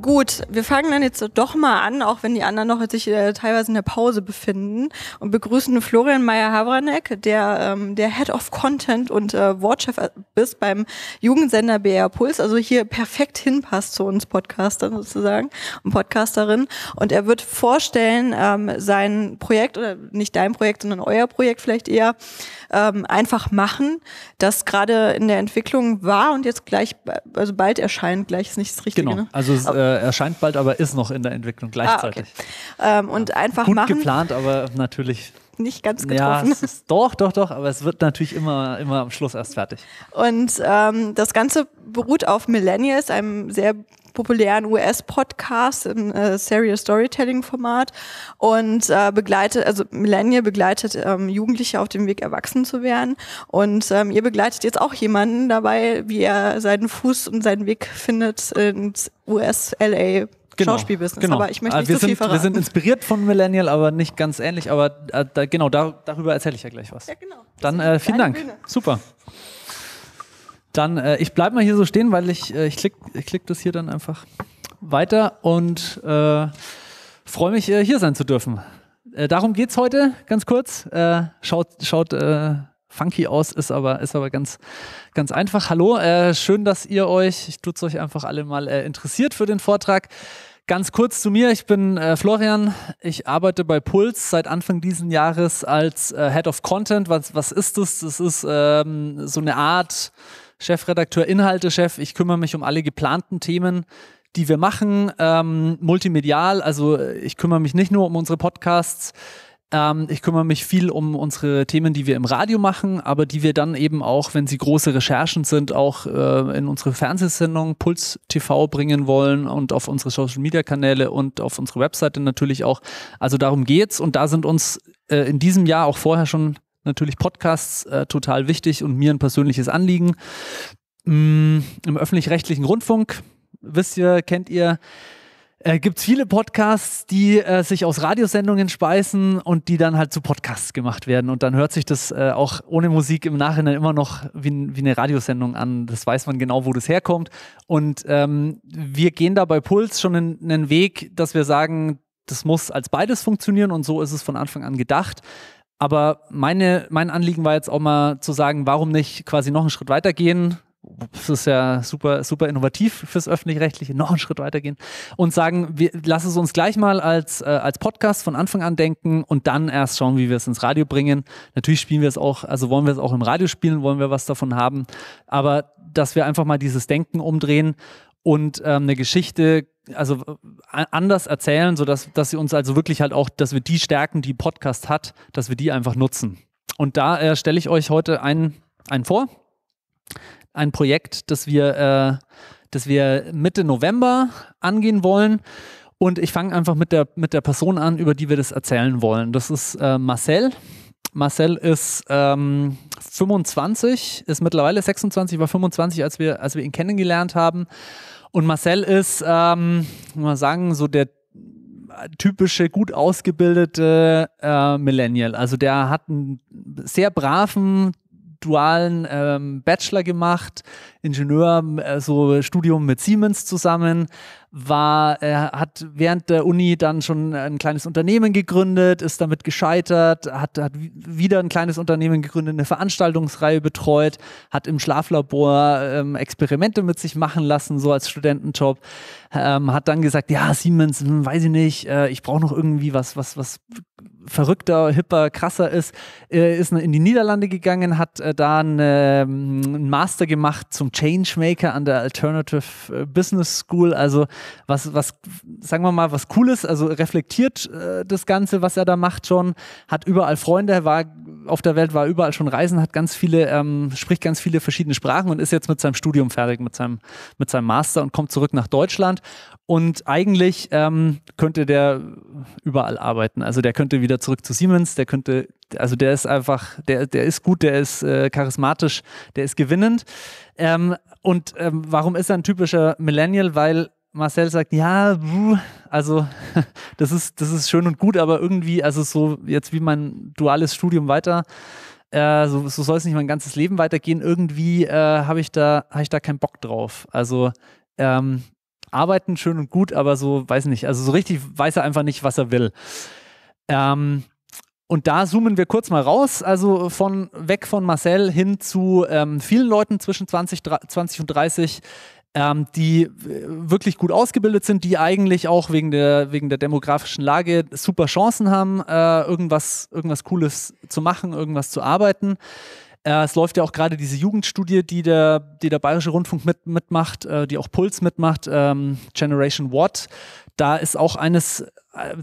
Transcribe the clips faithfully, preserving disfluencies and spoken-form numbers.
Gut, wir fangen dann jetzt doch mal an, auch wenn die anderen noch sich äh, teilweise in der Pause befinden, und begrüßen Florian Meyer-Hawranek, der ähm, der Head of Content und äh, Wortchef ist beim Jugendsender B R Puls, also hier perfekt hinpasst zu uns Podcastern sozusagen und Podcasterinnen. Und er wird vorstellen ähm, sein Projekt, oder nicht dein Projekt, sondern euer Projekt vielleicht eher, ähm, einfach machen, das gerade in der Entwicklung war und jetzt gleich, also bald erscheint, gleich ist nicht das Richtige. Genau, ne? Also es, äh, erscheint bald, aber ist noch in der Entwicklung gleichzeitig. Ah, okay. ähm, und einfach Gut machen. Gut geplant, aber natürlich nicht ganz getroffen. Ja, es ist, doch, doch, doch, aber es wird natürlich immer, immer am Schluss erst fertig. Und ähm, das Ganze beruht auf Millennials, einem sehr populären U S-Podcast im äh, Serious Storytelling-Format, und äh, begleitet, also Millennial begleitet ähm, Jugendliche auf dem Weg, erwachsen zu werden, und ähm, ihr begleitet jetzt auch jemanden dabei, wie er seinen Fuß und seinen Weg findet ins U S L A Genau, Schauspielbusiness, genau. Aber ich möchte nicht wir zu sind, viel verraten. Wir sind inspiriert von Millennial, aber nicht ganz ähnlich, aber äh, da, genau, da, darüber erzähle ich ja gleich was. Ja, genau. Dann äh, vielen Dank. Bühne. Super. Dann, äh, ich bleibe mal hier so stehen, weil ich, äh, ich klicke ich klick das hier dann einfach weiter und äh, freue mich, äh, hier sein zu dürfen. Äh, darum geht's heute, ganz kurz. Äh, schaut schaut äh, funky aus, ist aber, ist aber ganz, ganz einfach. Hallo, äh, schön, dass ihr euch, ich tut's euch einfach alle mal, äh, interessiert für den Vortrag. Ganz kurz zu mir, ich bin äh, Florian, ich arbeite bei Puls seit Anfang diesen Jahres als äh, Head of Content. Was, was ist das? Das ist ähm, so eine Art Chefredakteur, Inhaltechef. Ich kümmere mich um alle geplanten Themen, die wir machen, ähm, multimedial. Also ich kümmere mich nicht nur um unsere Podcasts, ähm, ich kümmere mich viel um unsere Themen, die wir im Radio machen, aber die wir dann eben auch, wenn sie große Recherchen sind, auch äh, in unsere Fernsehsendung Puls T V bringen wollen und auf unsere Social-Media-Kanäle und auf unsere Webseite natürlich auch. Also darum geht's, und da sind uns äh, in diesem Jahr auch vorher schon natürlich Podcasts äh, total wichtig und mir ein persönliches Anliegen. Mm, im öffentlich-rechtlichen Rundfunk, wisst ihr, kennt ihr, äh, gibt es viele Podcasts, die äh, sich aus Radiosendungen speisen und die dann halt zu Podcasts gemacht werden. Und dann hört sich das äh, auch ohne Musik im Nachhinein immer noch wie, wie eine Radiosendung an. Das weiß man genau, wo das herkommt. Und ähm, wir gehen da bei Puls schon einen Weg, dass wir sagen, das muss als beides funktionieren, und so ist es von Anfang an gedacht. Aber meine, mein Anliegen war jetzt auch mal zu sagen, warum nicht quasi noch einen Schritt weitergehen? Das ist ja super, super innovativ fürs Öffentlich-Rechtliche, noch einen Schritt weitergehen und sagen, wir, lass es uns gleich mal als, äh, als Podcast von Anfang an denken und dann erst schauen, wie wir es ins Radio bringen. Natürlich spielen wir es auch, also wollen wir es auch im Radio spielen, wollen wir was davon haben, aber dass wir einfach mal dieses Denken umdrehen und ähm, eine Geschichte also anders erzählen, sodass dass sie uns also wirklich halt auch, dass wir die Stärken, die Podcast hat, dass wir die einfach nutzen. Und da äh, stelle ich euch heute einen, einen vor, ein Projekt, das wir, äh, das wir Mitte November angehen wollen. Und ich fange einfach mit der, mit der Person an, über die wir das erzählen wollen. Das ist äh, Marcel. Marcel ist ähm, fünfundzwanzig, ist mittlerweile sechsundzwanzig, war fünfundzwanzig, als wir, als wir ihn kennengelernt haben. Und Marcel ist, ähm, mal sagen, so der typische, gut ausgebildete äh, Millennial. Also der hat einen sehr braven, dualen ähm, Bachelor gemacht, Ingenieur, äh, so Studium mit Siemens zusammen, war, äh, hat während der Uni dann schon ein kleines Unternehmen gegründet, ist damit gescheitert, hat, hat wieder ein kleines Unternehmen gegründet, eine Veranstaltungsreihe betreut, hat im Schlaflabor ähm, Experimente mit sich machen lassen, so als Studentenjob, ähm, hat dann gesagt, ja, Siemens, hm, weiß ich nicht, äh, ich brauche noch irgendwie was, was, was verrückter, hipper, krasser ist, äh, ist in die Niederlande gegangen, hat äh, da einen, äh, einen Master gemacht zum Changemaker an der Alternative Business School, also was, was, sagen wir mal, was Cooles, also reflektiert äh, das Ganze, was er da macht schon, hat überall Freunde, war auf der Welt, war überall schon reisen, hat ganz viele, ähm, spricht ganz viele verschiedene Sprachen und ist jetzt mit seinem Studium fertig, mit seinem, mit seinem Master, und kommt zurück nach Deutschland. Und eigentlich ähm, könnte der überall arbeiten, also der könnte wieder zurück zu Siemens, der könnte, also der ist einfach, der, der ist gut, der ist äh, charismatisch, der ist gewinnend. Ähm, und ähm, warum ist er ein typischer Millennial? Weil Marcel sagt, ja, also das ist, das ist schön und gut, aber irgendwie, also so jetzt wie mein duales Studium weiter, äh, so, so soll es nicht mein ganzes Leben weitergehen, irgendwie äh, habe ich da, habe ich da keinen Bock drauf. Also ähm, arbeiten, schön und gut, aber so, weiß nicht, also so richtig weiß er einfach nicht, was er will. Ähm, und da zoomen wir kurz mal raus, also von weg von Marcel hin zu ähm, vielen Leuten zwischen zwanzig und dreißig, Ähm, die wirklich gut ausgebildet sind, die eigentlich auch wegen der, wegen der demografischen Lage super Chancen haben, äh, irgendwas, irgendwas Cooles zu machen, irgendwas zu arbeiten. Äh, es läuft ja auch gerade diese Jugendstudie, die der, die der Bayerische Rundfunk mit, mitmacht, äh, die auch Puls mitmacht, ähm, Generation What. Da ist auch eines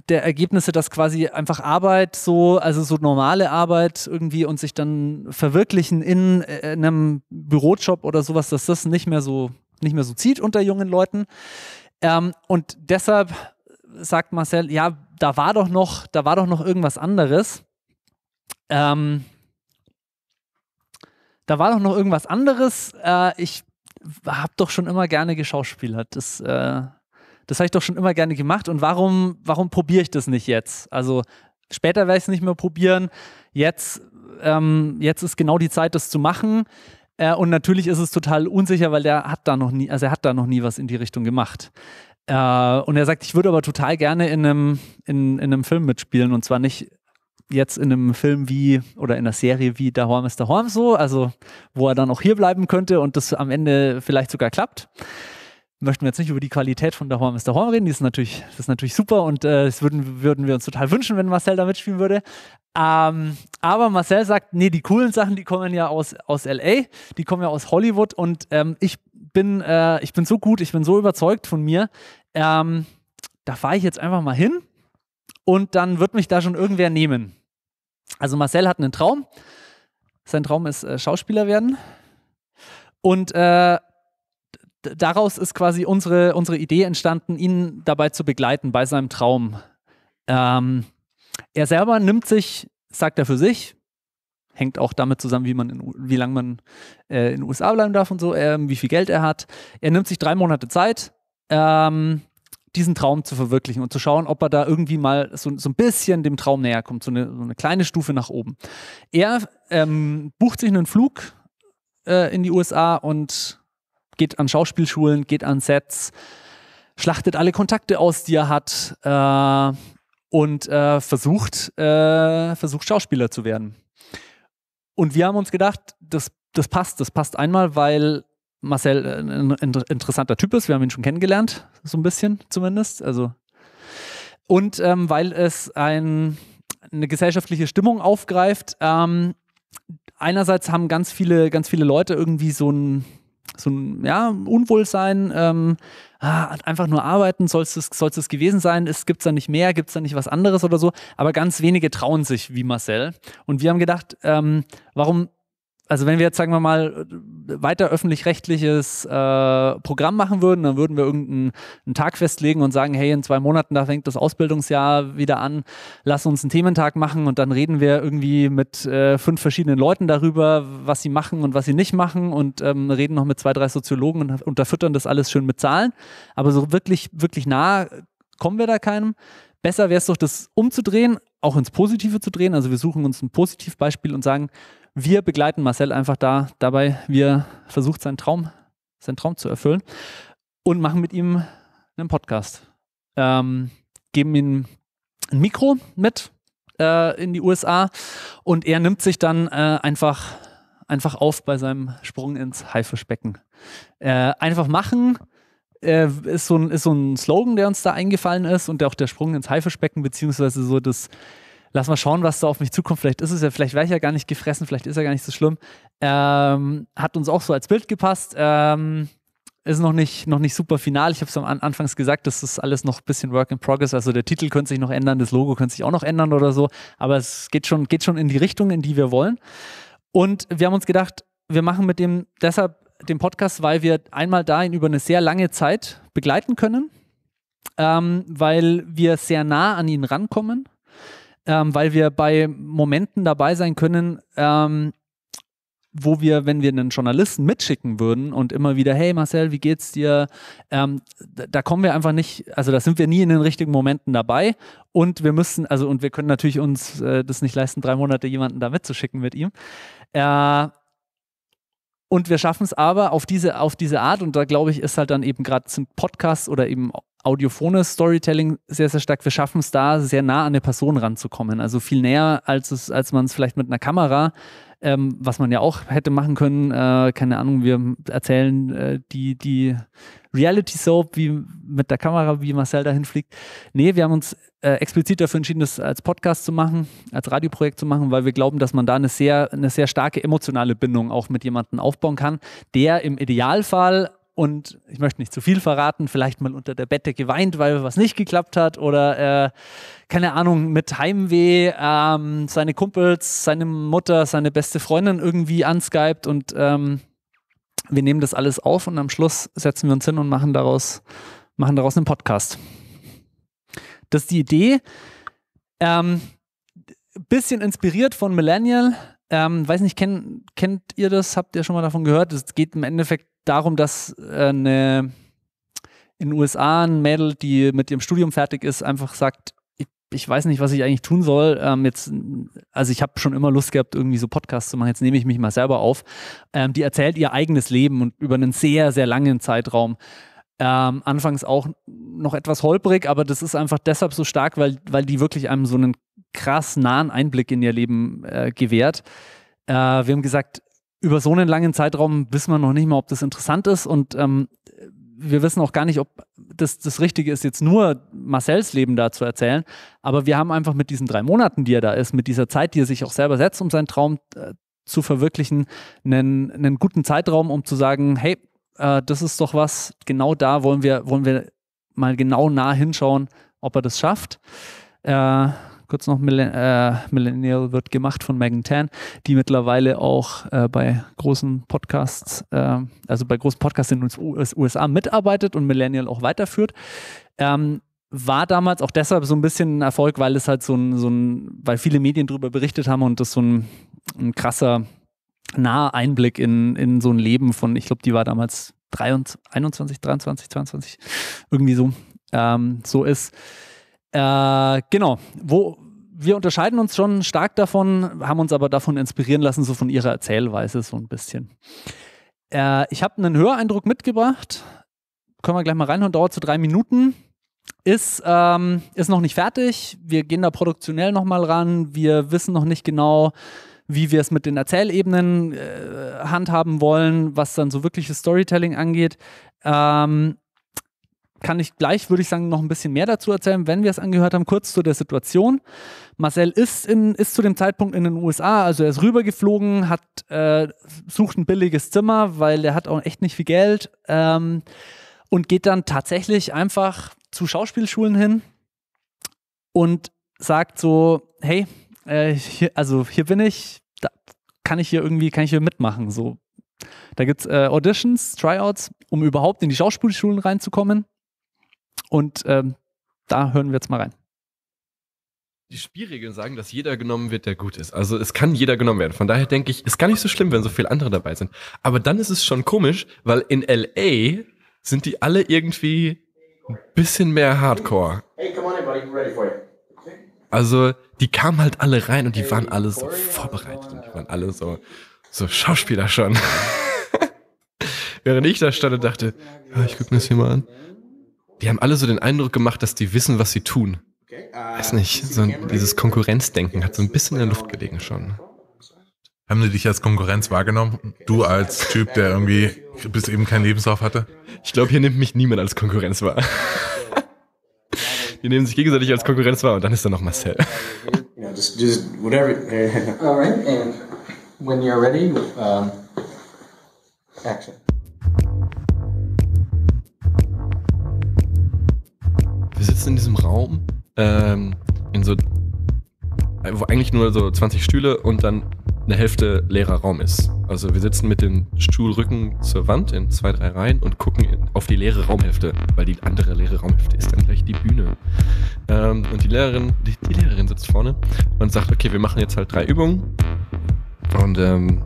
der Ergebnisse, dass quasi einfach Arbeit so, also so normale Arbeit irgendwie und sich dann verwirklichen in, in einem Bürojob oder sowas, dass das nicht mehr so nicht mehr so zieht unter jungen Leuten. Ähm, und deshalb sagt Marcel, ja, da war doch noch, da war doch noch irgendwas anderes. Ähm, da war doch noch irgendwas anderes. Äh, ich habe doch schon immer gerne geschauspielert. Das, äh, das habe ich doch schon immer gerne gemacht. Und warum, warum probiere ich das nicht jetzt? Also später werde ich es nicht mehr probieren. Jetzt, ähm, jetzt ist genau die Zeit, das zu machen. Äh, und natürlich ist es total unsicher, weil der hat da noch nie, also er hat da noch nie was in die Richtung gemacht. Äh, und er sagt, ich würde aber total gerne in einem, in, in einem Film mitspielen, und zwar nicht jetzt in einem Film wie, oder in einer Serie wie Dahoam is Dahoam so, also wo er dann auch hier bleiben könnte und das am Ende vielleicht sogar klappt. Möchten wir jetzt nicht über die Qualität von Dahoam is Dahoam reden, die ist natürlich, das ist natürlich super, und äh, das würden, würden wir uns total wünschen, wenn Marcel da mitspielen würde. Ähm, aber Marcel sagt, nee, die coolen Sachen, die kommen ja aus, aus L A, die kommen ja aus Hollywood, und ähm, ich, bin, äh, ich bin so gut, ich bin so überzeugt von mir, ähm, da fahre ich jetzt einfach mal hin und dann wird mich da schon irgendwer nehmen. Also Marcel hat einen Traum, sein Traum ist äh, Schauspieler werden, und äh, daraus ist quasi unsere, unsere Idee entstanden, ihn dabei zu begleiten, bei seinem Traum. Ähm, er selber nimmt sich, sagt er für sich, hängt auch damit zusammen, wie, man in, wie lange man äh, in den U S A bleiben darf und so, äh, wie viel Geld er hat. Er nimmt sich drei Monate Zeit, ähm, diesen Traum zu verwirklichen und zu schauen, ob er da irgendwie mal so, so ein bisschen dem Traum näher kommt, so eine, so eine kleine Stufe nach oben. Er ähm, bucht sich einen Flug äh, in die U S A und geht an Schauspielschulen, geht an Sets, schlachtet alle Kontakte aus, die er hat, äh, und äh, versucht, äh, versucht, Schauspieler zu werden. Und wir haben uns gedacht, das, das passt. Das passt einmal, weil Marcel ein inter- interessanter Typ ist. Wir haben ihn schon kennengelernt, so ein bisschen zumindest. Also. Und ähm, weil es ein, eine gesellschaftliche Stimmung aufgreift. Ähm, einerseits haben ganz viele, ganz viele Leute irgendwie so ein So ein ja, Unwohlsein, ähm, ah, einfach nur arbeiten, soll es das gewesen sein, gibt es da nicht mehr, gibt es da nicht was anderes oder so, aber ganz wenige trauen sich wie Marcel. Und wir haben gedacht, ähm, warum, also wenn wir jetzt, sagen wir mal, weiter öffentlich-rechtliches äh, Programm machen würden, dann würden wir irgendeinen einen Tag festlegen und sagen, hey, in zwei Monaten, da fängt das Ausbildungsjahr wieder an, lass uns einen Thementag machen und dann reden wir irgendwie mit äh, fünf verschiedenen Leuten darüber, was sie machen und was sie nicht machen, und ähm, reden noch mit zwei, drei Soziologen und unterfüttern das alles schön mit Zahlen. Aber so wirklich, wirklich nah kommen wir da keinem. Besser wäre es doch, das umzudrehen, auch ins Positive zu drehen. Also wir suchen uns ein Positivbeispiel und sagen, wir begleiten Marcel einfach da dabei, wie er versucht, seinen Traum, seinen Traum zu erfüllen, und machen mit ihm einen Podcast. Ähm, geben ihm ein Mikro mit äh, in die U S A, und er nimmt sich dann äh, einfach, einfach auf bei seinem Sprung ins Haifischbecken. Äh, einfach machen äh, ist, so ein, ist so ein Slogan, der uns da eingefallen ist, und der auch der Sprung ins Haifischbecken, beziehungsweise so das lass mal schauen, was da auf mich zukommt. Vielleicht ist es ja, vielleicht wäre ich ja gar nicht gefressen, vielleicht ist ja gar nicht so schlimm. Ähm, hat uns auch so als Bild gepasst. Ähm, ist noch nicht, noch nicht super final. Ich habe es am an, Anfangs gesagt, das ist alles noch ein bisschen Work in Progress. Also der Titel könnte sich noch ändern, das Logo könnte sich auch noch ändern oder so. Aber es geht schon, geht schon in die Richtung, in die wir wollen. Und wir haben uns gedacht, wir machen mit dem deshalb den Podcast, weil wir einmal dahin über eine sehr lange Zeit begleiten können, ähm, weil wir sehr nah an ihn rankommen. Ähm, weil wir bei Momenten dabei sein können, ähm, wo wir, wenn wir einen Journalisten mitschicken würden und immer wieder, hey Marcel, wie geht's dir? Ähm, da kommen wir einfach nicht, also da sind wir nie in den richtigen Momenten dabei, und wir müssen, also und wir können natürlich uns äh, das nicht leisten, drei Monate jemanden da mitzuschicken mit ihm. Äh, Und wir schaffen es aber auf diese, auf diese Art, und da glaube ich, ist halt dann eben gerade sind Podcasts oder eben audiophones Storytelling sehr, sehr stark. Wir schaffen es da, sehr nah an eine Person ranzukommen. Also viel näher, als, es, als man es vielleicht mit einer Kamera, ähm, was man ja auch hätte machen können, äh, keine Ahnung, wir erzählen äh, die, die Reality-Soap wie mit der Kamera, wie Marcel dahin fliegt. Nee, wir haben uns äh, explizit dafür entschieden, das als Podcast zu machen, als Radioprojekt zu machen, weil wir glauben, dass man da eine sehr, eine sehr starke emotionale Bindung auch mit jemandem aufbauen kann, der im Idealfall, und ich möchte nicht zu viel verraten, vielleicht mal unter der Bette geweint, weil was nicht geklappt hat oder äh, keine Ahnung, mit Heimweh ähm, seine Kumpels, seine Mutter, seine beste Freundin irgendwie anskypt, und ähm, wir nehmen das alles auf und am Schluss setzen wir uns hin und machen daraus, machen daraus einen Podcast. Das ist die Idee. Ähm, bisschen inspiriert von Millennial. Ähm, weiß nicht, kennt, kennt ihr das? Habt ihr schon mal davon gehört? Es geht im Endeffekt darum, dass eine, in den U S A ein Mädel, die mit ihrem Studium fertig ist, einfach sagt, ich, ich weiß nicht, was ich eigentlich tun soll. Ähm, jetzt, also ich habe schon immer Lust gehabt, irgendwie so Podcasts zu machen. Jetzt nehme ich mich mal selber auf. Ähm, die erzählt ihr eigenes Leben und über einen sehr, sehr langen Zeitraum. Ähm, anfangs auch noch etwas holprig, aber das ist einfach deshalb so stark, weil, weil die wirklich einem so einen krass nahen Einblick in ihr Leben äh, gewährt. Äh, wir haben gesagt, über so einen langen Zeitraum wissen wir noch nicht mal, ob das interessant ist, und ähm, wir wissen auch gar nicht, ob das das Richtige ist, jetzt nur Marcels Leben da zu erzählen, aber wir haben einfach mit diesen drei Monaten, die er da ist, mit dieser Zeit, die er sich auch selber setzt, um seinen Traum äh, zu verwirklichen, einen, einen guten Zeitraum, um zu sagen, hey, äh, das ist doch was, genau da wollen wir, wollen wir mal genau nah hinschauen, ob er das schafft. Äh, Kurz noch, Millen- äh, Millennial wird gemacht von Megan Tan, die mittlerweile auch äh, bei großen Podcasts, äh, also bei großen Podcasts in den U S A mitarbeitet und Millennial auch weiterführt. Ähm, war damals auch deshalb so ein bisschen ein Erfolg, weil es halt so ein, so ein, weil viele Medien darüber berichtet haben und das so ein, ein krasser, naher Einblick in, in so ein Leben von, ich glaube, die war damals dreiundzwanzig, einundzwanzig, dreiundzwanzig, zweiundzwanzig, irgendwie so, ähm, so ist. Äh, genau, wo wir unterscheiden uns schon stark davon, haben uns aber davon inspirieren lassen, so von ihrer Erzählweise so ein bisschen. Äh, ich habe einen Höreindruck mitgebracht, können wir gleich mal reinhören, dauert so drei Minuten, ist, ähm, ist noch nicht fertig, wir gehen da produktionell nochmal ran, wir wissen noch nicht genau, wie wir es mit den Erzählebenen äh, handhaben wollen, was dann so wirkliches Storytelling angeht. Ähm, Kann ich gleich, würde ich sagen, noch ein bisschen mehr dazu erzählen, wenn wir es angehört haben. Kurz zu der Situation. Marcel ist, in, ist zu dem Zeitpunkt in den U S A, also er ist rübergeflogen, hat, äh, sucht ein billiges Zimmer, weil er hat auch echt nicht viel Geld, ähm, und geht dann tatsächlich einfach zu Schauspielschulen hin und sagt so, hey, äh, hier, also hier bin ich, da kann ich hier irgendwie, kann ich hier mitmachen. So. Da gibt es äh, Auditions, Tryouts, um überhaupt in die Schauspielschulen reinzukommen. Und ähm, da hören wir jetzt mal rein. Die Spielregeln sagen, dass jeder genommen wird, der gut ist. Also es kann jeder genommen werden. Von daher denke ich, ist gar nicht so schlimm, wenn so viele andere dabei sind. Aber dann ist es schon komisch, weil in L A sind die alle irgendwie ein bisschen mehr Hardcore. Also die kamen halt alle rein und die waren alle so vorbereitet. Und die waren alle so, so Schauspieler schon. Während ich da stand und dachte, ja, ich gucke mir das hier mal an. Die haben alle so den Eindruck gemacht, dass die wissen, was sie tun. Weiß nicht, so ein, dieses Konkurrenzdenken hat so ein bisschen in der Luft gelegen schon. Haben die dich als Konkurrenz wahrgenommen? Du als Typ, der irgendwie bis eben keinen Lebenslauf hatte? Ich glaube, hier nimmt mich niemand als Konkurrenz wahr. Die nehmen sich gegenseitig als Konkurrenz wahr, und dann ist da noch Marcel. Alright, and when you're ready, um, action. Wir sitzen in diesem Raum, ähm, in so, wo eigentlich nur so zwanzig Stühle und dann eine Hälfte leerer Raum ist. Also wir sitzen mit dem Stuhlrücken zur Wand in zwei, drei Reihen und gucken in, auf die leere Raumhälfte, weil die andere leere Raumhälfte ist dann gleich die Bühne. Ähm, und die Lehrerin, die, die Lehrerin sitzt vorne und sagt, okay, wir machen jetzt halt drei Übungen. Und ähm,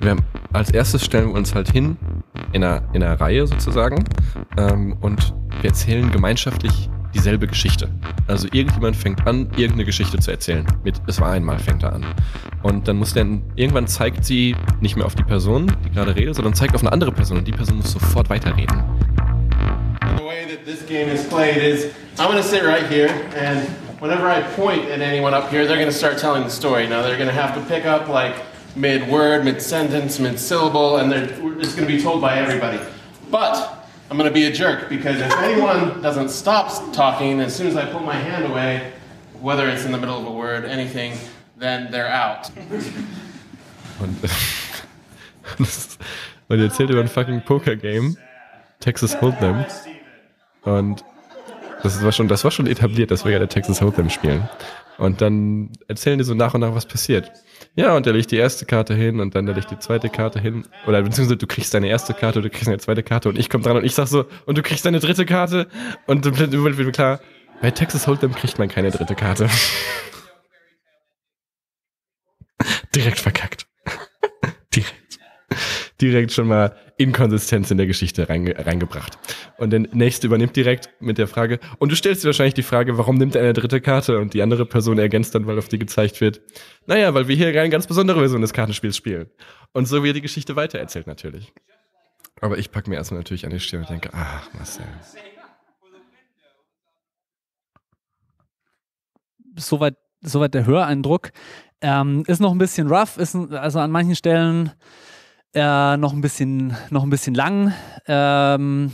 wir haben, als erstes stellen wir uns halt hin, in einer, in einer Reihe sozusagen, ähm, und wir erzählen gemeinschaftlich dieselbe Geschichte. Also irgendjemand fängt an, irgendeine Geschichte zu erzählen. Mit "Es war einmal" fängt er an. Und dann muss dann, irgendwann zeigt sie nicht mehr auf die Person, die gerade redet, sondern zeigt auf eine andere Person. Und die Person muss sofort weiterreden. The way that this game is played is, I'm gonna sit right here and whenever I point at anyone up here, they're gonna start telling the story. Now they're gonna have to pick up like mid-word, mid-sentence, mid-syllable, and it's gonna be told by everybody. But I'm gonna be a jerk because if anyone doesn't stop talking, as soon as I put my hand away, whether it's in the middle of a word, anything, then they're out. Und, und er erzählt über ein fucking Poker-Game, Texas Hold'em. Und das war schon, das war schon etabliert, dass wir ja der Texas Hold'em spielen. Und dann erzählen die so nach und nach, was passiert. Ja, und er legt die erste Karte hin und dann er legt die zweite Karte hin. Oder beziehungsweise du kriegst deine erste Karte, du kriegst deine zweite Karte und ich komme dran und ich sag so, und du kriegst deine dritte Karte. Und dann wird mir klar, bei Texas Hold'em kriegt man keine dritte Karte. Direkt verkackt. Direkt. Direkt schon mal Inkonsistenz in der Geschichte reinge- reingebracht. Und der Nächste übernimmt direkt mit der Frage, und du stellst dir wahrscheinlich die Frage, warum nimmt er eine dritte Karte? Und die andere Person ergänzt dann, weil auf die gezeigt wird, naja, weil wir hier eine ganz besondere Version des Kartenspiels spielen. Und so wird die Geschichte weitererzählt natürlich. Aber ich packe mir erstmal natürlich an die Stirn und denke, ach Marcel. Soweit, soweit der Höreindruck. Ähm, ist noch ein bisschen rough, ist also an manchen Stellen Äh, noch ein bisschen, noch ein bisschen lang. Ähm,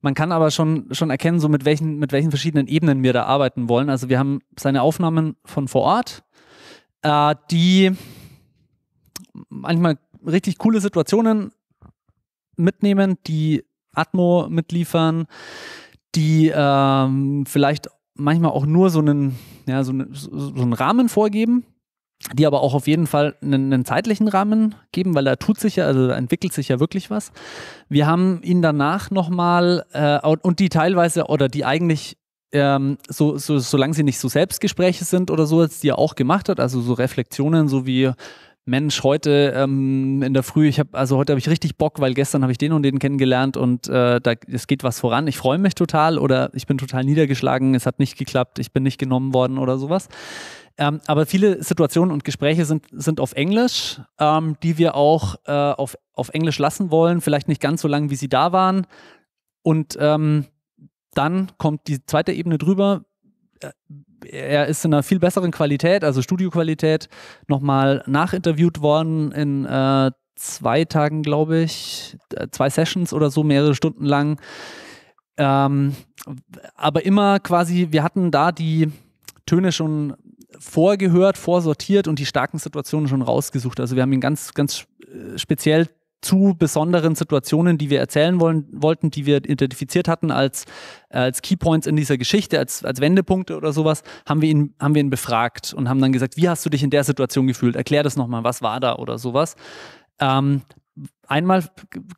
man kann aber schon, schon erkennen, so mit welchen, mit welchen verschiedenen Ebenen wir da arbeiten wollen. Also wir haben seine Aufnahmen von vor Ort, äh, die manchmal richtig coole Situationen mitnehmen, die Atmo mitliefern, die ähm, vielleicht manchmal auch nur so einen, ja, so, eine, so einen Rahmen vorgeben, die aber auch auf jeden Fall einen, einen zeitlichen Rahmen geben, weil da tut sich ja, also da entwickelt sich ja wirklich was. Wir haben ihn danach nochmal äh, und die teilweise oder die eigentlich, ähm, so, so, solange sie nicht so Selbstgespräche sind oder so, die er auch gemacht hat, also so Reflexionen, so wie Mensch, heute ähm, in der Früh, ich hab, also heute habe ich richtig Bock, weil gestern habe ich den und den kennengelernt und äh, da, es geht was voran, ich freue mich total oder ich bin total niedergeschlagen, es hat nicht geklappt, ich bin nicht genommen worden oder sowas. Ähm, aber viele Situationen und Gespräche sind, sind auf Englisch, ähm, die wir auch äh, auf, auf Englisch lassen wollen, vielleicht nicht ganz so lang, wie sie da waren. Und ähm, dann kommt die zweite Ebene drüber. Er ist in einer viel besseren Qualität, also Studioqualität, nochmal nachinterviewt worden in äh, zwei Tagen, glaube ich, zwei Sessions oder so, mehrere Stunden lang. Ähm, aber immer quasi, wir hatten da die Töne schon vorgehört, vorsortiert und die starken Situationen schon rausgesucht. Also wir haben ihn ganz, ganz speziell zu besonderen Situationen, die wir erzählen wollen, wollten, die wir identifiziert hatten als, als Keypoints in dieser Geschichte, als, als Wendepunkte oder sowas, haben wir ihn, haben wir ihn befragt und haben dann gesagt, wie hast du dich in der Situation gefühlt? Erklär das nochmal, was war da oder sowas. Ähm, einmal,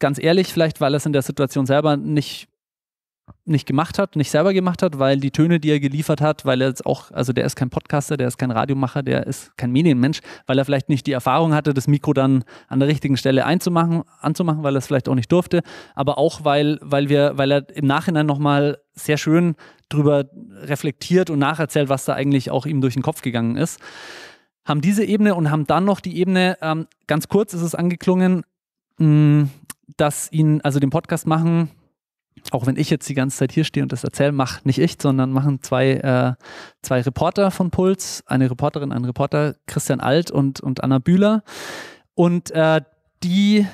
ganz ehrlich, vielleicht, weil er es in der Situation selber nicht nicht gemacht hat, nicht selber gemacht hat, weil die Töne, die er geliefert hat, weil er jetzt auch, also der ist kein Podcaster, der ist kein Radiomacher, der ist kein Medienmensch, weil er vielleicht nicht die Erfahrung hatte, das Mikro dann an der richtigen Stelle einzumachen, anzumachen, weil er es vielleicht auch nicht durfte, aber auch, weil, weil, wir, weil er im Nachhinein nochmal sehr schön drüber reflektiert und nacherzählt, was da eigentlich auch ihm durch den Kopf gegangen ist. Haben diese Ebene und haben dann noch die Ebene, ähm, ganz kurz ist es angeklungen, mh, dass ihn, also den Podcast machen, auch wenn ich jetzt die ganze Zeit hier stehe und das erzähle, macht nicht ich, sondern machen zwei, äh, zwei Reporter von Puls, eine Reporterin, ein Reporter, Christian Alt und, und Anna Bühler. Und äh, die...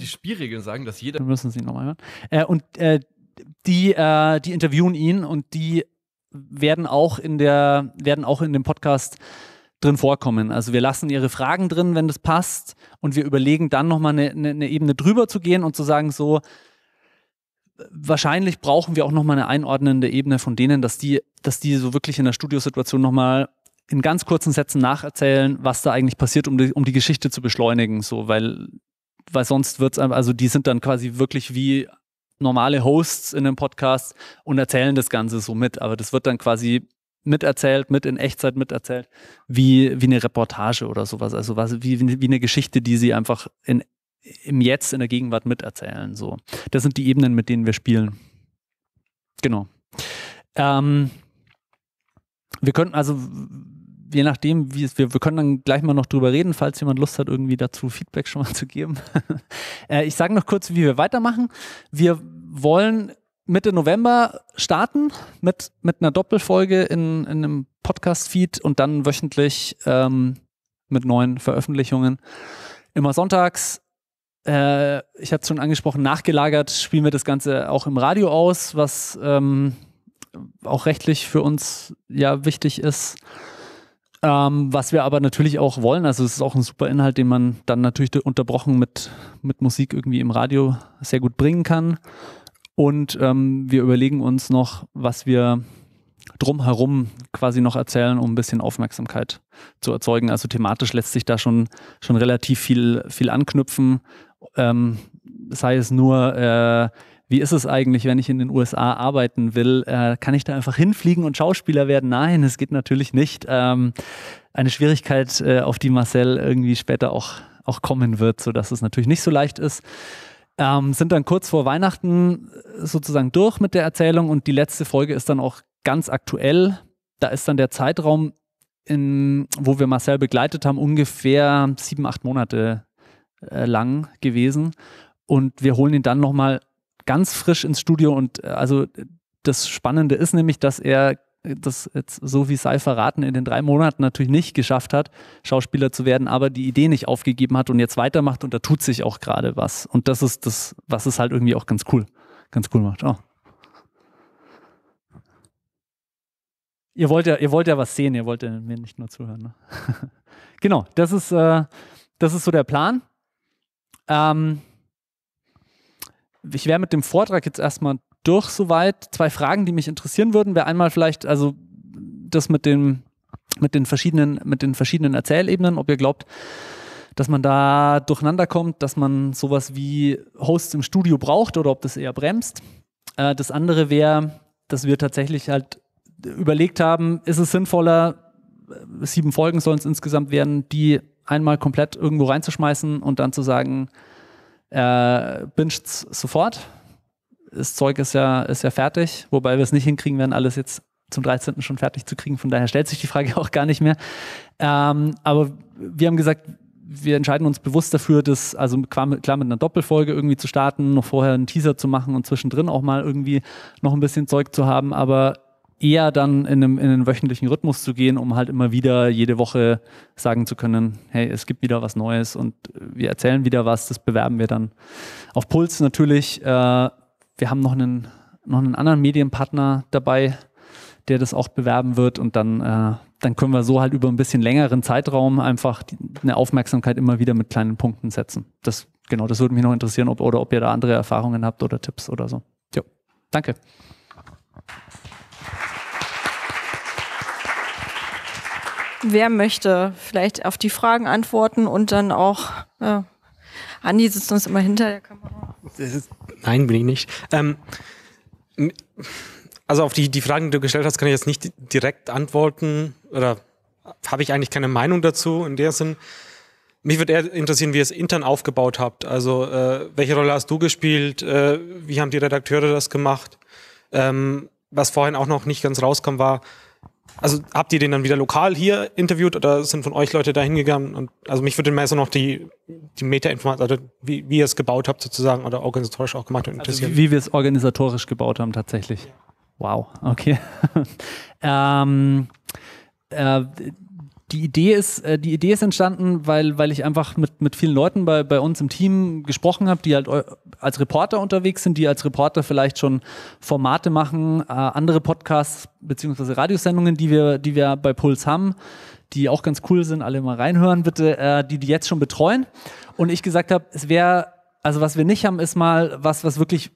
Die Spielregeln sagen, dass jeder... Wir müssen sie nochmal hören. Äh, und äh, die, äh, die interviewen ihn und die werden auch in der, werden auch in dem Podcast drin vorkommen. Also wir lassen ihre Fragen drin, wenn das passt, und wir überlegen dann nochmal eine, eine, eine Ebene drüber zu gehen und zu sagen, so, wahrscheinlich brauchen wir auch nochmal eine einordnende Ebene von denen, dass die, dass die so wirklich in der Studiosituation nochmal in ganz kurzen Sätzen nacherzählen, was da eigentlich passiert, um die, um die Geschichte zu beschleunigen, so, weil, weil sonst wird's einfach, also die sind dann quasi wirklich wie normale Hosts in einem Podcast und erzählen das Ganze so mit, aber das wird dann quasi miterzählt, mit in Echtzeit miterzählt, wie, wie eine Reportage oder sowas. Also was, wie, wie eine Geschichte, die sie einfach in, im Jetzt, in der Gegenwart miterzählen. So. Das sind die Ebenen, mit denen wir spielen. Genau. Ähm, wir könnten also, je nachdem, wie es, wir, wir können dann gleich mal noch drüber reden, falls jemand Lust hat, irgendwie dazu Feedback schon mal zu geben. äh, ich sage noch kurz, wie wir weitermachen. Wir wollen Mitte November starten mit, mit einer Doppelfolge in, in einem Podcast-Feed und dann wöchentlich ähm, mit neuen Veröffentlichungen. Immer sonntags. Äh, ich habe es schon angesprochen, nachgelagert spielen wir das Ganze auch im Radio aus, was ähm, auch rechtlich für uns ja wichtig ist. Ähm, was wir aber natürlich auch wollen, also es ist auch ein super Inhalt, den man dann natürlich unterbrochen mit, mit Musik irgendwie im Radio sehr gut bringen kann. Und ähm, wir überlegen uns noch, was wir drumherum quasi noch erzählen, um ein bisschen Aufmerksamkeit zu erzeugen. Also thematisch lässt sich da schon, schon relativ viel, viel anknüpfen. Ähm, sei es nur, äh, wie ist es eigentlich, wenn ich in den U S A arbeiten will? Äh, kann ich da einfach hinfliegen und Schauspieler werden? Nein, es geht natürlich nicht. Ähm, eine Schwierigkeit, äh, auf die Marcel irgendwie später auch, auch kommen wird, sodass es natürlich nicht so leicht ist. Ähm, sind dann kurz vor Weihnachten sozusagen durch mit der Erzählung und die letzte Folge ist dann auch ganz aktuell. Da ist dann der Zeitraum, in, wo wir Marcel begleitet haben, ungefähr sieben, acht Monate äh, lang gewesen. Und wir holen ihn dann nochmal ganz frisch ins Studio. Und äh, also das Spannende ist nämlich, dass er das jetzt, so wie sei verraten, in den drei Monaten natürlich nicht geschafft hat, Schauspieler zu werden, aber die Idee nicht aufgegeben hat und jetzt weitermacht und da tut sich auch gerade was. Und das ist das, was es halt irgendwie auch ganz cool, ganz cool macht. Oh. Ihr wollt ja, ihr wollt ja was sehen, ihr wollt ja mir nicht nur zuhören. Ne? Genau, das ist, äh, das ist so der Plan. Ähm, ich wäre mit dem Vortrag jetzt erstmal durch soweit. Zwei Fragen, die mich interessieren würden, wäre einmal vielleicht, also das mit den, mit den verschiedenen, mit den verschiedenen Erzählebenen, ob ihr glaubt, dass man da durcheinander kommt, dass man sowas wie Hosts im Studio braucht oder ob das eher bremst. Äh, das andere wäre, dass wir tatsächlich halt überlegt haben, ist es sinnvoller, sieben Folgen sollen es insgesamt werden, die einmal komplett irgendwo reinzuschmeißen und dann zu sagen, äh, binget's sofort. Das Zeug ist ja, ist ja fertig, wobei wir es nicht hinkriegen werden, alles jetzt zum dreizehnten schon fertig zu kriegen. Von daher stellt sich die Frage auch gar nicht mehr. Ähm, aber wir haben gesagt, wir entscheiden uns bewusst dafür, das also klar mit einer Doppelfolge irgendwie zu starten, noch vorher einen Teaser zu machen und zwischendrin auch mal irgendwie noch ein bisschen Zeug zu haben, aber eher dann in einem, in einen wöchentlichen Rhythmus zu gehen, um halt immer wieder jede Woche sagen zu können, hey, es gibt wieder was Neues und wir erzählen wieder was, das bewerben wir dann auf Puls natürlich. Äh, wir haben noch einen, noch einen anderen Medienpartner dabei, der das auch bewerben wird und dann, äh, dann können wir so halt über ein bisschen längeren Zeitraum einfach die, eine Aufmerksamkeit immer wieder mit kleinen Punkten setzen. Das, genau, das würde mich noch interessieren, ob, oder ob ihr da andere Erfahrungen habt oder Tipps oder so. Jo, danke. Wer möchte vielleicht auf die Fragen antworten und dann auch, ja. Andi sitzt uns immer hinter der Kamera. Das ist, nein, bin ich nicht. Ähm, also auf die, die Fragen, die du gestellt hast, kann ich jetzt nicht direkt antworten oder habe ich eigentlich keine Meinung dazu in der Sinn. Mich würde eher interessieren, wie ihr es intern aufgebaut habt. Also äh, welche Rolle hast du gespielt? Äh, wie haben die Redakteure das gemacht? Ähm, was vorhin auch noch nicht ganz rauskam war, also habt ihr den dann wieder lokal hier interviewt oder sind von euch Leute da hingegangen? Und also mich würde mehr so noch die, die Meta-Information, also wie, wie ihr es gebaut habt sozusagen oder organisatorisch auch gemacht und interessiert. Also wie wir es organisatorisch gebaut haben tatsächlich. Ja. Wow, okay. ähm, äh, die, Idee ist, äh, die Idee ist entstanden, weil, weil ich einfach mit, mit vielen Leuten bei, bei uns im Team gesprochen habe, die halt als Reporter unterwegs sind, die als Reporter vielleicht schon Formate machen, äh, andere Podcasts beziehungsweise Radiosendungen, die wir, die wir bei Puls haben, die auch ganz cool sind, alle mal reinhören bitte, äh, die die jetzt schon betreuen. Und ich gesagt habe, es wäre, also was wir nicht haben, ist mal was, was wirklich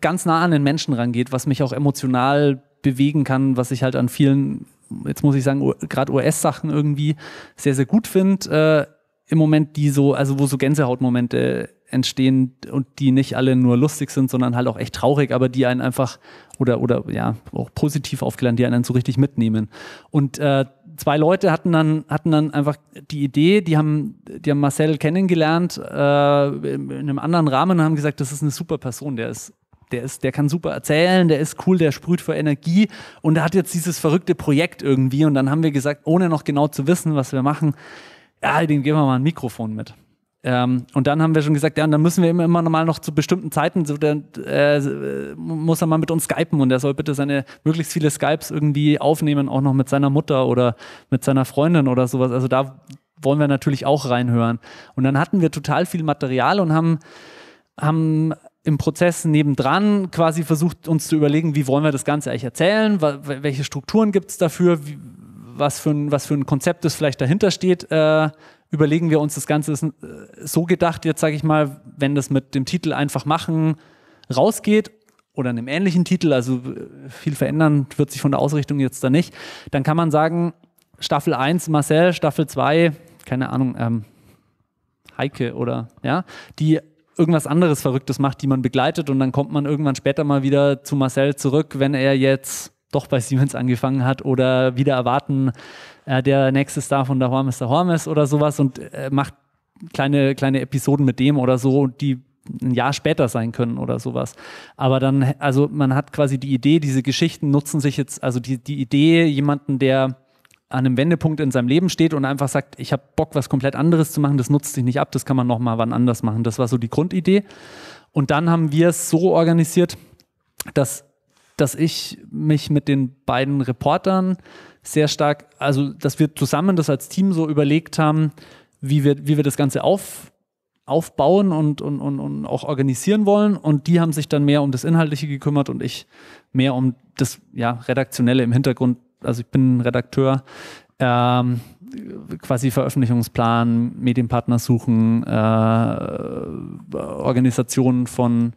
ganz nah an den Menschen rangeht, was mich auch emotional bewegen kann, was ich halt an vielen, jetzt muss ich sagen, gerade U S-Sachen irgendwie sehr, sehr gut finde äh, im Moment, die so, also wo so Gänsehautmomente entstehen und die nicht alle nur lustig sind, sondern halt auch echt traurig, aber die einen einfach oder oder ja auch positiv aufgeladen, die einen so richtig mitnehmen. Und äh, zwei Leute hatten dann hatten dann einfach die Idee, die haben die haben Marcel kennengelernt äh, in einem anderen Rahmen und haben gesagt, das ist eine super Person, der ist Der, ist, der kann super erzählen, der ist cool, der sprüht für Energie und der hat jetzt dieses verrückte Projekt irgendwie. Und dann haben wir gesagt, ohne noch genau zu wissen, was wir machen, ja, den geben wir mal ein Mikrofon mit. Ähm, und dann haben wir schon gesagt, ja, und dann müssen wir immer, immer noch mal noch zu bestimmten Zeiten, so der, äh, muss er mal mit uns skypen und der soll bitte seine möglichst viele Skypes irgendwie aufnehmen, auch noch mit seiner Mutter oder mit seiner Freundin oder sowas. Also da wollen wir natürlich auch reinhören. Und dann hatten wir total viel Material und haben, haben im Prozess nebendran quasi versucht, uns zu überlegen, wie wollen wir das Ganze eigentlich erzählen, welche Strukturen gibt es dafür, was für ein, was für ein Konzept das vielleicht dahinter steht, äh, überlegen wir uns das Ganze, ist so gedacht, jetzt sage ich mal, wenn das mit dem Titel einfach machen rausgeht oder einem ähnlichen Titel, also viel verändern wird sich von der Ausrichtung jetzt da nicht, dann kann man sagen, Staffel eins Marcel, Staffel zwei, keine Ahnung, ähm, Heike oder, ja, die irgendwas anderes Verrücktes macht, die man begleitet und dann kommt man irgendwann später mal wieder zu Marcel zurück, wenn er jetzt doch bei Siemens angefangen hat oder wieder erwarten, äh, der nächste Star von Dahoam is Dahoam ist oder sowas und äh, macht kleine, kleine Episoden mit dem oder so, die ein Jahr später sein können oder sowas. Aber dann, also man hat quasi die Idee, diese Geschichten nutzen sich jetzt, also die, die Idee, jemanden, der an einem Wendepunkt in seinem Leben steht und einfach sagt, ich habe Bock, was komplett anderes zu machen, das nutzt sich nicht ab, das kann man nochmal wann anders machen. Das war so die Grundidee. Und dann haben wir es so organisiert, dass, dass ich mich mit den beiden Reportern sehr stark, also dass wir zusammen das als Team so überlegt haben, wie wir, wie wir das Ganze auf, aufbauen und, und, und, und auch organisieren wollen. Und die haben sich dann mehr um das Inhaltliche gekümmert und ich mehr um das ja, Redaktionelle im Hintergrund. Also ich bin Redakteur, ähm, quasi Veröffentlichungsplan, Medienpartner suchen, äh, Organisation von,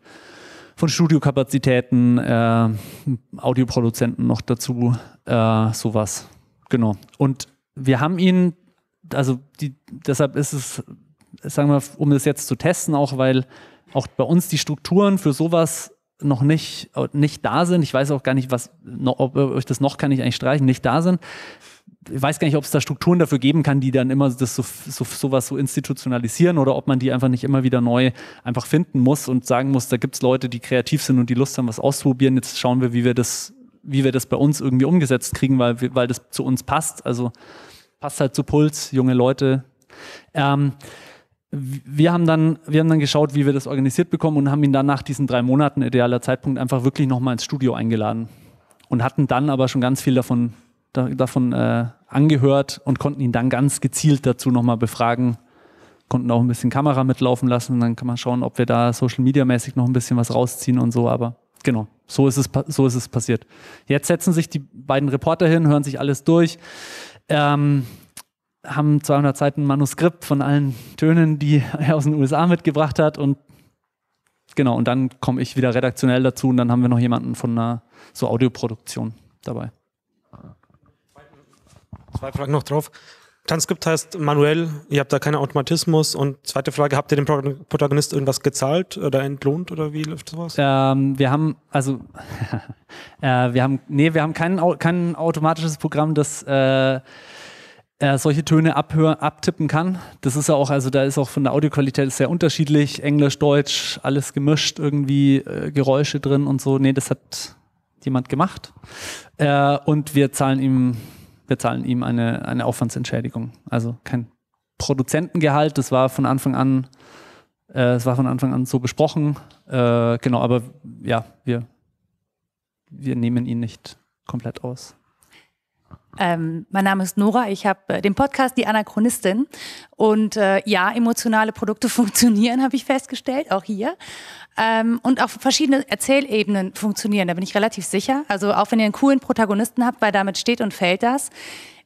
von Studiokapazitäten, äh, Audioproduzenten noch dazu, äh, sowas. Genau. Und wir haben ihn, also die, deshalb ist es, sagen wir, um das jetzt zu testen, auch weil auch bei uns die Strukturen für sowas noch nicht, nicht da sind. Ich weiß auch gar nicht, was, ob euch das noch kann ich eigentlich streichen, nicht da sind. Ich weiß gar nicht, ob es da Strukturen dafür geben kann, die dann immer das so, so, sowas so institutionalisieren oder ob man die einfach nicht immer wieder neu einfach finden muss und sagen muss, da gibt es Leute, die kreativ sind und die Lust haben, was auszuprobieren. Jetzt schauen wir, wie wir das, wie wir das bei uns irgendwie umgesetzt kriegen, weil, weil das zu uns passt. Also passt halt zu Puls, junge Leute. Ähm, Wir haben, dann, wir haben dann geschaut, wie wir das organisiert bekommen und haben ihn dann nach diesen drei Monaten, idealer Zeitpunkt, einfach wirklich nochmal ins Studio eingeladen. Und hatten dann aber schon ganz viel davon, da, davon äh, angehört und konnten ihn dann ganz gezielt dazu nochmal befragen. Konnten auch ein bisschen Kamera mitlaufen lassen und dann kann man schauen, ob wir da Social-Media-mäßig noch ein bisschen was rausziehen und so. Aber genau, so ist es, so ist es passiert. Jetzt setzen sich die beiden Reporter hin, hören sich alles durch. Ähm... haben zweihundert Seiten Manuskript von allen Tönen, die er aus den U S A mitgebracht hat und genau, und dann komme ich wieder redaktionell dazu und dann haben wir noch jemanden von einer so Audioproduktion dabei. Zwei Fragen noch drauf. Transkript heißt manuell, ihr habt da keinen Automatismus und zweite Frage, habt ihr dem Protagonist irgendwas gezahlt oder entlohnt oder wie läuft sowas? Ähm, wir haben, also äh, wir haben, nee, wir haben kein, kein automatisches Programm, das äh, Äh, solche Töne abhör, abtippen kann. Das ist ja auch, also da ist auch von der Audioqualität sehr unterschiedlich, Englisch, Deutsch, alles gemischt, irgendwie äh, Geräusche drin und so. Nee, das hat jemand gemacht. Äh, und wir zahlen ihm, wir zahlen ihm eine, eine Aufwandsentschädigung. Also kein Produzentengehalt, das war von Anfang an, äh, das war von Anfang an so besprochen. Äh, genau, aber ja, wir, wir nehmen ihn nicht komplett aus. Ähm, mein Name ist Nora, ich habe äh, den Podcast Die Anachronistin und äh, ja, emotionale Produkte funktionieren, habe ich festgestellt, auch hier ähm, und auf verschiedenen Erzählebenen funktionieren, da bin ich relativ sicher, also auch wenn ihr einen coolen Protagonisten habt, weil damit steht und fällt das.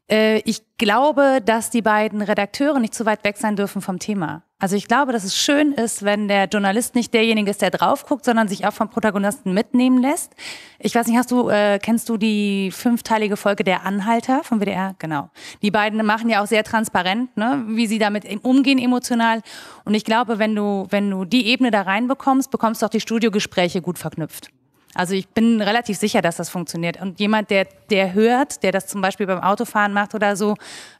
Äh, ich glaube, dass die beiden Redakteure nicht zu weit weg sein dürfen vom Thema. Also ich glaube, dass es schön ist, wenn der Journalist nicht derjenige ist, der drauf guckt, sondern sich auch vom Protagonisten mitnehmen lässt. Ich weiß nicht, hast du, äh, kennst du die fünfteilige Folge Der Anhalter vom W D R? Genau. Die beiden machen ja auch sehr transparent, ne, wie sie damit umgehen emotional. Und ich glaube, wenn du, wenn du die Ebene da reinbekommst, bekommst du auch die Studiogespräche gut verknüpft. Also ich bin relativ sicher, dass das funktioniert. Und jemand, der, der hört, der das zum Beispiel beim Autofahren macht oder so,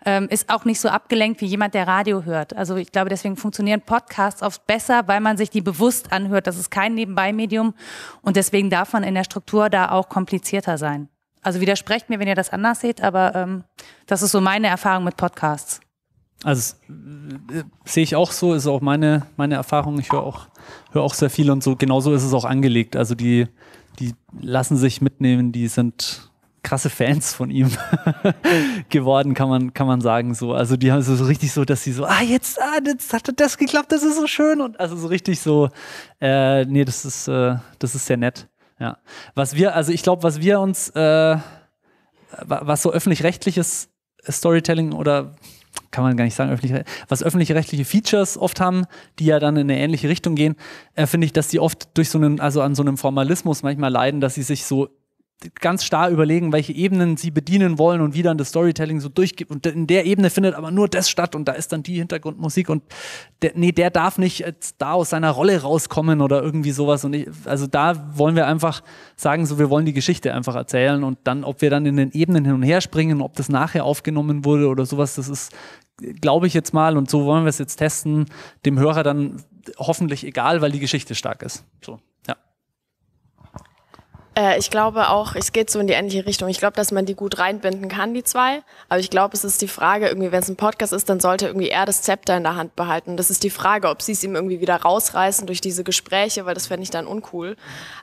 ähm, ist auch nicht so abgelenkt wie jemand, der Radio hört. Also ich glaube, deswegen funktionieren Podcasts oft besser, weil man sich die bewusst anhört. Das ist kein Nebenbei-Medium und deswegen darf man in der Struktur da auch komplizierter sein. Also widersprecht mir, wenn ihr das anders seht, aber ähm, das ist so meine Erfahrung mit Podcasts. Also äh, sehe ich auch so, ist auch meine, meine Erfahrung. Ich höre auch, höre auch sehr viel und so. Genauso ist es auch angelegt. Also die Die lassen sich mitnehmen, die sind krasse Fans von ihm geworden, kann man, kann man sagen. So. Also die haben so, so richtig so, dass sie so, ah jetzt, ah, jetzt hat das geklappt, das ist so schön. Und also so richtig so, äh, nee, das ist, äh, das ist sehr nett. Ja. Was wir, also ich glaube, was wir uns, äh, was so öffentlich-rechtliches Storytelling oder kann man gar nicht sagen, öffentlich, was öffentlich-rechtliche Features oft haben, die ja dann in eine ähnliche Richtung gehen, äh, finde ich, dass die oft durch so einen, also an so einem Formalismus manchmal leiden, dass sie sich so ganz starr überlegen, welche Ebenen sie bedienen wollen und wie dann das Storytelling so durchgeht. Und in der Ebene findet aber nur das statt und da ist dann die Hintergrundmusik und der, nee, der darf nicht jetzt da aus seiner Rolle rauskommen oder irgendwie sowas. Und ich, also da wollen wir einfach sagen, so wir wollen die Geschichte einfach erzählen und dann, ob wir dann in den Ebenen hin und her springen, ob das nachher aufgenommen wurde oder sowas, das ist, glaube ich jetzt mal, und so wollen wir es jetzt testen, dem Hörer dann hoffentlich egal, weil die Geschichte stark ist. So. Ich glaube auch, es geht so in die ähnliche Richtung. Ich glaube, dass man die gut reinbinden kann, die zwei. Aber ich glaube, es ist die Frage, irgendwie, wenn es ein Podcast ist, dann sollte irgendwie er das Zepter in der Hand behalten. Das ist die Frage, ob sie es ihm irgendwie wieder rausreißen durch diese Gespräche, weil das fände ich dann uncool.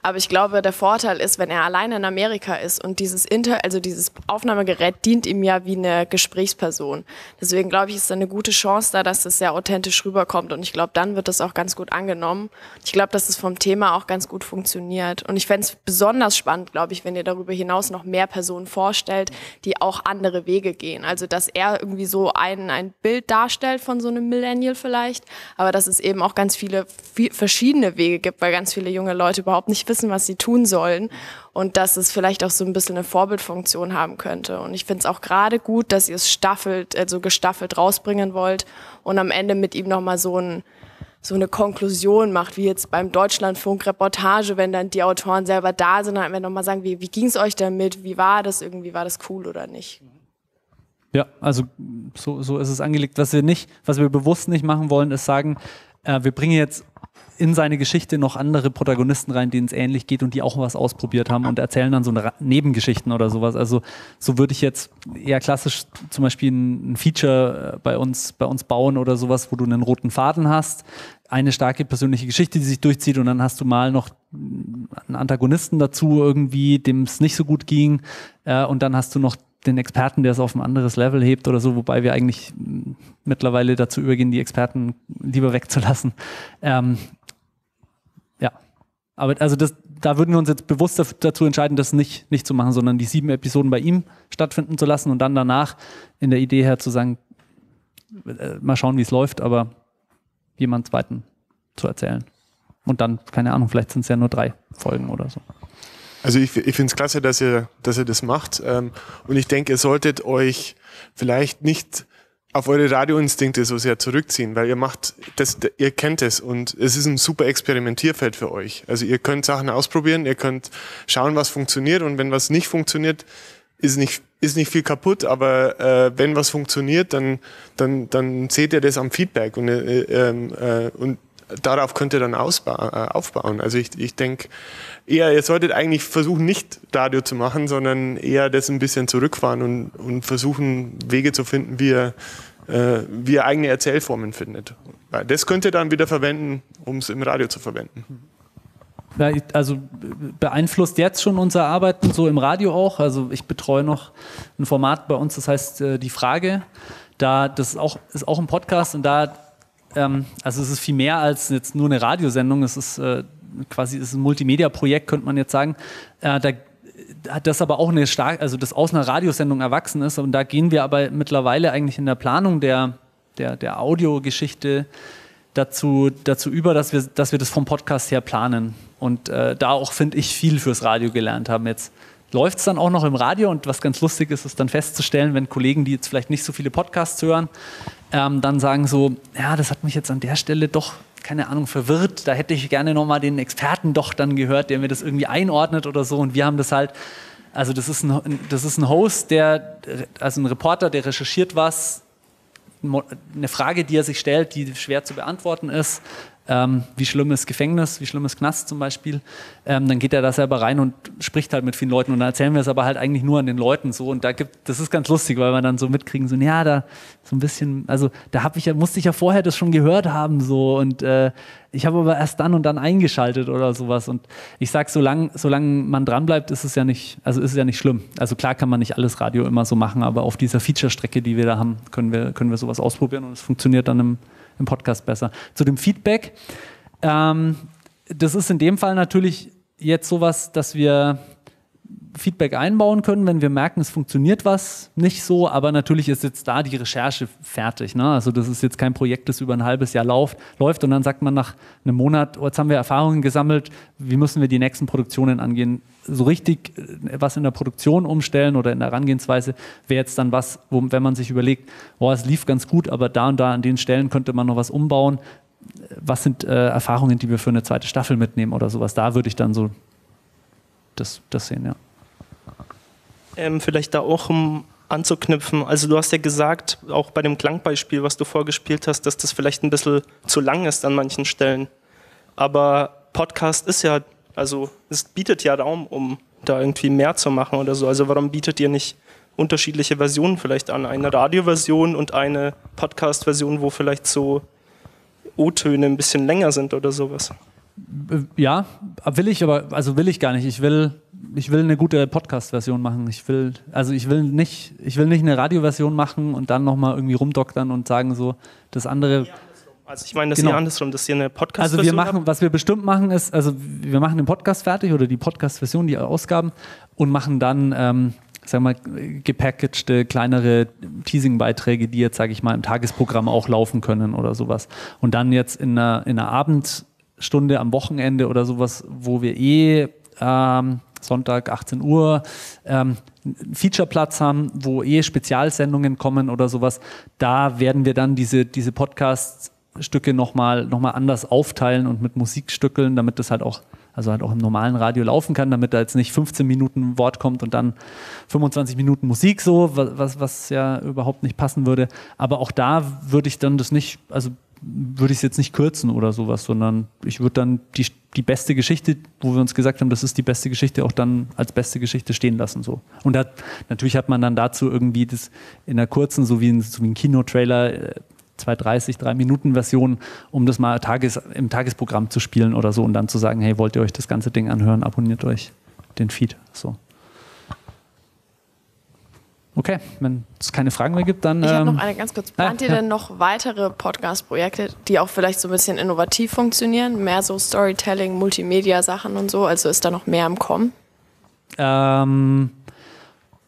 Aber ich glaube, der Vorteil ist, wenn er alleine in Amerika ist und dieses Inter, also dieses Aufnahmegerät dient ihm ja wie eine Gesprächsperson. Deswegen glaube ich, ist da eine gute Chance da, dass das sehr authentisch rüberkommt. Und ich glaube, dann wird das auch ganz gut angenommen. Ich glaube, dass es vom Thema auch ganz gut funktioniert. Und ich fände es besonders spannend, glaube ich, wenn ihr darüber hinaus noch mehr Personen vorstellt, die auch andere Wege gehen. Also, dass er irgendwie so ein, ein Bild darstellt von so einem Millennial vielleicht, aber dass es eben auch ganz viele viel verschiedene Wege gibt, weil ganz viele junge Leute überhaupt nicht wissen, was sie tun sollen und dass es vielleicht auch so ein bisschen eine Vorbildfunktion haben könnte. Und ich finde es auch gerade gut, dass ihr es staffelt, also gestaffelt rausbringen wollt und am Ende mit ihm nochmal so ein so eine Konklusion macht, wie jetzt beim Deutschlandfunk-Reportage, wenn dann die Autoren selber da sind, dann nochmal sagen, wie, wie ging es euch damit, wie war das irgendwie, war das cool oder nicht? Ja, also so, so ist es angelegt. Was wir nicht, was wir bewusst nicht machen wollen, ist sagen, äh, wir bringen jetzt in seine Geschichte noch andere Protagonisten rein, denen es ähnlich geht und die auch was ausprobiert haben und erzählen dann so eine Ra- Nebengeschichten oder sowas. Also so würde ich jetzt eher klassisch zum Beispiel ein Feature bei uns, bei uns bauen oder sowas, wo du einen roten Faden hast, eine starke persönliche Geschichte, die sich durchzieht und dann hast du mal noch einen Antagonisten dazu irgendwie, dem es nicht so gut ging äh, und dann hast du noch den Experten, der es auf ein anderes Level hebt oder so, wobei wir eigentlich mittlerweile dazu übergehen, die Experten lieber wegzulassen. Ähm, ja, aber also das, da würden wir uns jetzt bewusst dazu entscheiden, das nicht, nicht zu machen, sondern die sieben Episoden bei ihm stattfinden zu lassen und dann danach in der Idee her zu sagen, äh, mal schauen, wie es läuft, aber jemand zweiten zu erzählen. Und dann, keine Ahnung, vielleicht sind es ja nur drei Folgen oder so. Also ich, ich finde es klasse, dass ihr, dass ihr das macht. Ähm, und ich denke, ihr solltet euch vielleicht nicht auf eure Radioinstinkte so sehr zurückziehen, weil ihr macht das, ihr kennt es und es ist ein super Experimentierfeld für euch. Also ihr könnt Sachen ausprobieren, ihr könnt schauen, was funktioniert und wenn was nicht funktioniert, ist nicht, ist nicht viel kaputt, aber äh, wenn was funktioniert, dann, dann, dann seht ihr das am Feedback und, äh, äh, äh, und darauf könnt ihr dann ausba- aufbauen. Also ich, ich denke, eher, ihr solltet eigentlich versuchen, nicht Radio zu machen, sondern eher das ein bisschen zurückfahren und, und versuchen, Wege zu finden, wie ihr, äh, wie ihr eigene Erzählformen findet. Das könnt ihr dann wieder verwenden, um es im Radio zu verwenden. Ja, also beeinflusst jetzt schon unser Arbeiten, so im Radio auch. Also ich betreue noch ein Format bei uns, das heißt äh, Die Frage. Da, das ist auch, ist auch ein Podcast und da Ähm, also es ist viel mehr als jetzt nur eine Radiosendung, es ist äh, quasi es ist ein Multimedia-Projekt, könnte man jetzt sagen. Äh, da hat das aber auch eine starke, also das aus einer Radiosendung erwachsen ist und da gehen wir aber mittlerweile eigentlich in der Planung der, der, der Audiogeschichte dazu, dazu über, dass wir, dass wir das vom Podcast her planen. Und äh, da auch, finde ich, viel fürs Radio gelernt haben. Jetzt läuft es dann auch noch im Radio, und was ganz lustig ist, ist dann festzustellen, wenn Kollegen, die jetzt vielleicht nicht so viele Podcasts hören, ähm, dann sagen so, ja, das hat mich jetzt an der Stelle doch, keine Ahnung, verwirrt. Da hätte ich gerne nochmal den Experten doch dann gehört, der mir das irgendwie einordnet oder so. Und wir haben das halt, also das ist ein, das ist ein Host, der, also ein Reporter, der recherchiert was, eine Frage, die er sich stellt, die schwer zu beantworten ist. Ähm, wie schlimm ist Gefängnis, wie schlimm ist Knast zum Beispiel, ähm, dann geht er da selber rein und spricht halt mit vielen Leuten, und dann erzählen wir es aber halt eigentlich nur an den Leuten so, und da gibt, das ist ganz lustig, weil wir dann so mitkriegen, so, ja, da so ein bisschen, also da hab ich ja, musste ich ja vorher das schon gehört haben so, und äh, ich habe aber erst dann und dann eingeschaltet oder sowas, und ich sag, solange solange man dranbleibt, ist es ja nicht, also ist es ja nicht schlimm, also klar kann man nicht alles Radio immer so machen, aber auf dieser Feature-Strecke, die wir da haben, können wir, können wir sowas ausprobieren, und es funktioniert dann im im Podcast besser. Zu dem Feedback, ähm, das ist in dem Fall natürlich jetzt sowas, dass wir Feedback einbauen können, wenn wir merken, es funktioniert was nicht so, aber natürlich ist jetzt da die Recherche fertig, ne? Also das ist jetzt kein Projekt, das über ein halbes Jahr läuft, läuft und dann sagt man nach einem Monat, oh, jetzt haben wir Erfahrungen gesammelt, wie müssen wir die nächsten Produktionen angehen? So richtig was in der Produktion umstellen oder in der Herangehensweise wäre jetzt dann was, wo, wenn man sich überlegt, oh, es lief ganz gut, aber da und da an den Stellen könnte man noch was umbauen. Was sind äh, Erfahrungen, die wir für eine zweite Staffel mitnehmen oder sowas? Da würde ich dann so das, das sehen, ja. Ähm, vielleicht da auch um anzuknüpfen, also du hast ja gesagt, auch bei dem Klangbeispiel, was du vorgespielt hast, dass das vielleicht ein bisschen zu lang ist an manchen Stellen, aber Podcast ist ja, also es bietet ja Raum, um da irgendwie mehr zu machen oder so, also warum bietet ihr nicht unterschiedliche Versionen vielleicht an, eine Radioversion und eine Podcast-Version, wo vielleicht so O-Töne ein bisschen länger sind oder sowas? Ja, will ich aber, also will ich gar nicht. Ich will, ich will eine gute Podcast-Version machen. Ich will, also ich will nicht, ich will nicht eine Radio-Version machen und dann nochmal irgendwie rumdoktern und sagen so, das andere. Also ich meine, das genau. Hier andersrum, dass ihr eine Podcast-Version. Also wir machen, habt. Was wir bestimmt machen ist, also wir machen den Podcast fertig oder die Podcast-Version, die Ausgaben, und machen dann, ähm, sagen wir mal, gepackagte kleinere Teasing-Beiträge, die jetzt, sage ich mal, im Tagesprogramm auch laufen können oder sowas. Und dann jetzt in einer, in einer Abend Stunde am Wochenende oder sowas, wo wir eh ähm, Sonntag achtzehn Uhr ähm, einen Featureplatz haben, wo eh Spezialsendungen kommen oder sowas, da werden wir dann diese, diese Podcast-Stücke nochmal noch mal anders aufteilen und mit Musik stückeln, damit das halt auch, also halt auch im normalen Radio laufen kann, damit da jetzt nicht fünfzehn Minuten Wort kommt und dann fünfundzwanzig Minuten Musik so, was, was ja überhaupt nicht passen würde. Aber auch da würde ich dann das nicht, also würde ich es jetzt nicht kürzen oder sowas, sondern ich würde dann die, die beste Geschichte, wo wir uns gesagt haben, das ist die beste Geschichte, auch dann als beste Geschichte stehen lassen. So. Und da, natürlich hat man dann dazu irgendwie das in einer kurzen, so wie ein, so wie ein Kinotrailer, zwei dreißig, drei Minuten Version, um das mal Tages, im Tagesprogramm zu spielen oder so und dann zu sagen, hey, wollt ihr euch das ganze Ding anhören, abonniert euch den Feed. So. Okay, wenn es keine Fragen mehr gibt, dann... Ich habe ähm, noch eine ganz kurz. Plant ah, ihr ja. denn noch weitere Podcast-Projekte, die auch vielleicht so ein bisschen innovativ funktionieren? Mehr so Storytelling, Multimedia-Sachen und so? Also ist da noch mehr im Kommen? Ähm,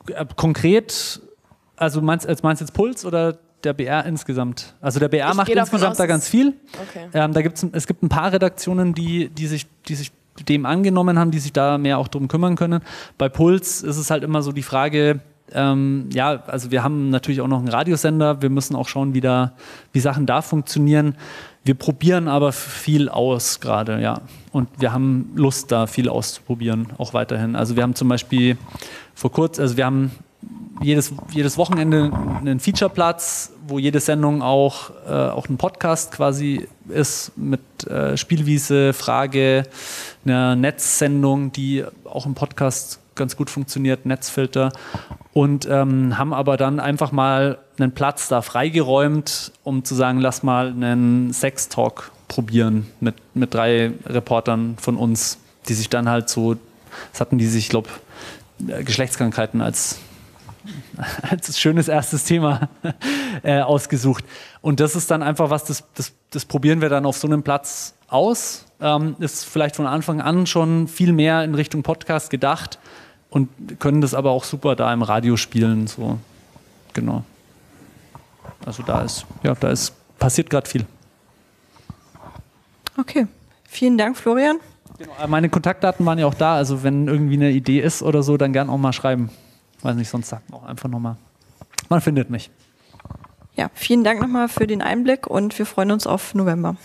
äh, konkret, also meinst du meinst jetzt Puls oder der B R insgesamt? Also der B R ich macht insgesamt aus, da ganz viel. Okay. Ähm, da gibt's, es gibt ein paar Redaktionen, die, die sich... Die sich dem angenommen haben, die sich da mehr auch drum kümmern können. Bei Puls ist es halt immer so die Frage... Ähm, ja, also wir haben natürlich auch noch einen Radiosender, wir müssen auch schauen, wie, da, wie Sachen da funktionieren. Wir probieren aber viel aus gerade, ja. Und wir haben Lust, da viel auszuprobieren, auch weiterhin. Also wir haben zum Beispiel vor kurzem, also wir haben jedes, jedes Wochenende einen Featureplatz, wo jede Sendung auch, äh, auch ein Podcast quasi ist mit äh, Spielwiese, Frage, einer Netzsendung, die auch im Podcast ganz gut funktioniert, Netzfilter, und ähm, haben aber dann einfach mal einen Platz da freigeräumt, um zu sagen, lass mal einen Sex-Talk probieren mit, mit drei Reportern von uns, die sich dann halt so, das hatten die sich, ich glaube, Geschlechtskrankheiten als, als schönes erstes Thema äh, ausgesucht. Und das ist dann einfach was, das, das, das probieren wir dann auf so einem Platz aus. Ähm, ist vielleicht von Anfang an schon viel mehr in Richtung Podcast gedacht, und können das aber auch super da im Radio spielen. So. Genau. Also da ist, ja, da ist, passiert gerade viel. Okay, vielen Dank, Florian. Genau, meine Kontaktdaten waren ja auch da, also wenn irgendwie eine Idee ist oder so, dann gern auch mal schreiben. Weiß nicht, sonst sagt man auch einfach nochmal. Man findet mich. Ja, vielen Dank nochmal für den Einblick und wir freuen uns auf November.